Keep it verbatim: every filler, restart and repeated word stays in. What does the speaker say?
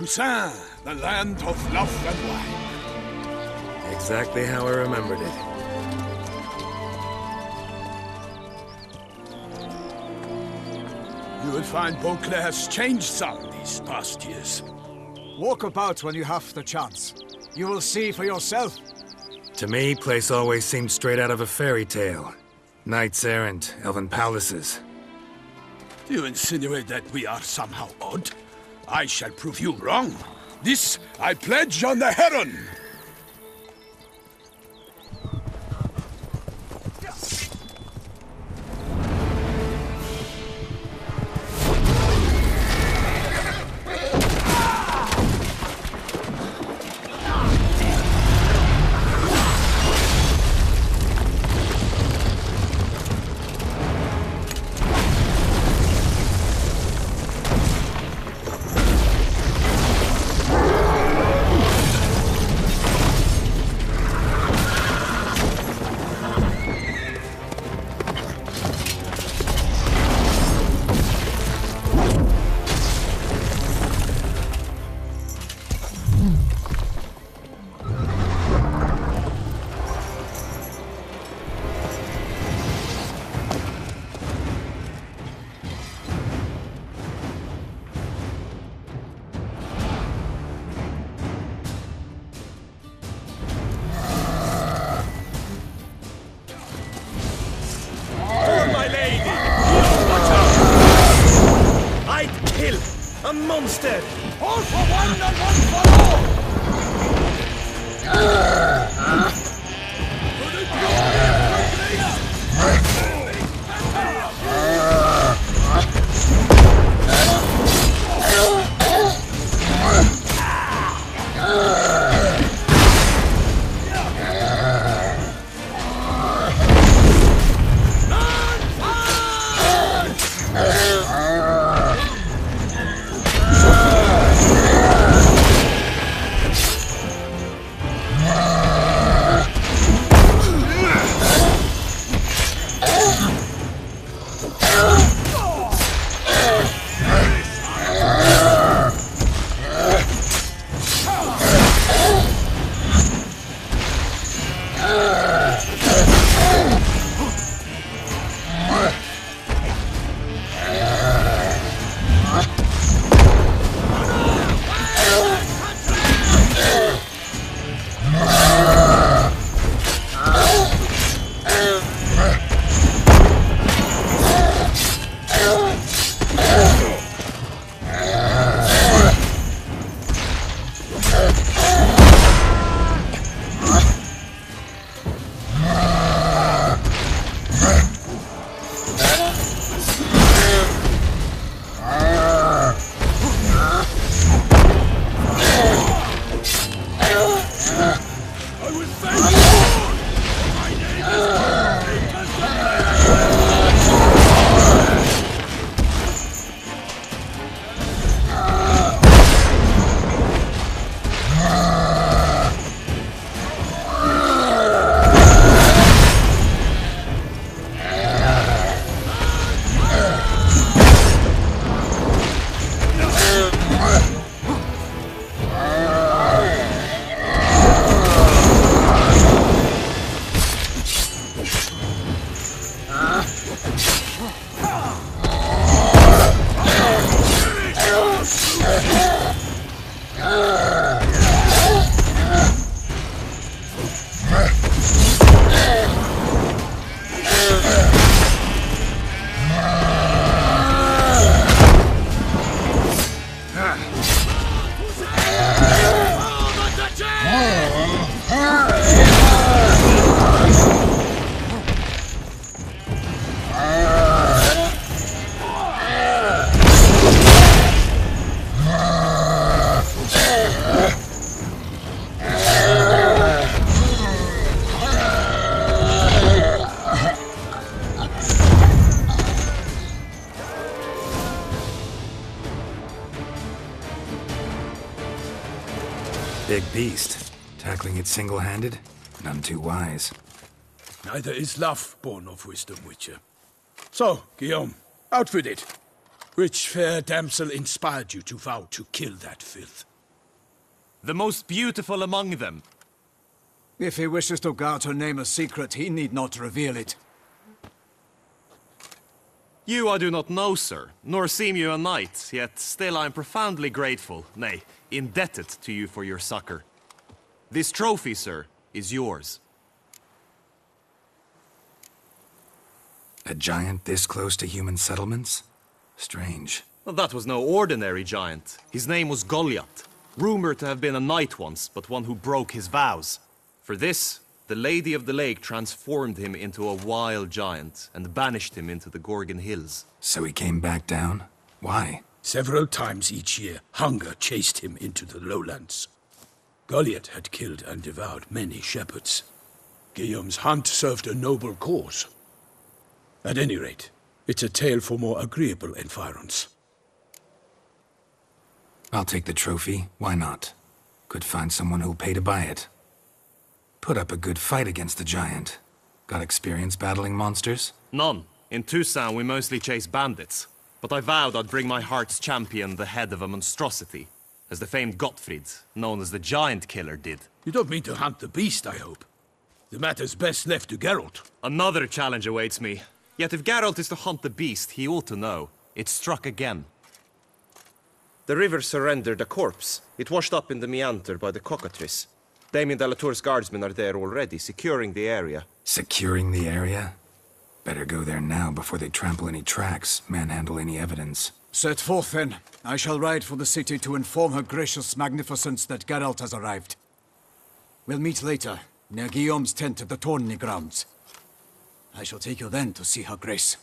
Toussaint, the land of love and wine. Exactly how I remembered it. You will find Beauclair has changed some these past years. Walk about when you have the chance. You will see for yourself. To me, place always seemed straight out of a fairy tale. Knights errant, elven palaces. Do you insinuate that we are somehow odd? I shall prove you wrong. This I pledge on the heron! Big beast. Tackling it single-handed? None too wise. Neither is love born of wisdom, Witcher. So, Guillaume, out with it. Which fair damsel inspired you to vow to kill that filth? the most beautiful among them. If he wishes to guard her name a secret, he need not reveal it. You I do not know, sir, nor seem you a knight, yet still I am profoundly grateful, nay, indebted to you for your succor. This trophy, sir, is yours. A giant this close to human settlements? Strange. Well, that was no ordinary giant. His name was Goliath, rumored to have been a knight once, but one who broke his vows. For this, the Lady of the Lake transformed him into a wild giant and banished him into the Gorgon Hills. So he came back down? Why? Several times each year, hunger chased him into the lowlands. Goliath had killed and devoured many shepherds. Guillaume's hunt served a noble cause. At any rate, it's a tale for more agreeable environs. I'll take the trophy, why not? Could find someone who'll pay to buy it. Put up a good fight against the giant. Got experience battling monsters? None. In Toussaint we mostly chase bandits. But I vowed I'd bring my heart's champion the head of a monstrosity, as the famed Gottfried, known as the Giant Killer, did. You don't mean to hunt the beast, I hope. The matter's best left to Geralt. Another challenge awaits me. Yet if Geralt is to hunt the beast, he ought to know. It struck again. The river surrendered a corpse. It washed up in the meander by the cockatrice. Damien de la Tour's guardsmen are there already, securing the area. Securing the area? Better go there now before they trample any tracks, manhandle any evidence. Set forth, then. I shall ride for the city to inform her gracious magnificence that Geralt has arrived. We'll meet later, near Guillaume's tent at the Tornigrounds. I shall take you then to see her grace.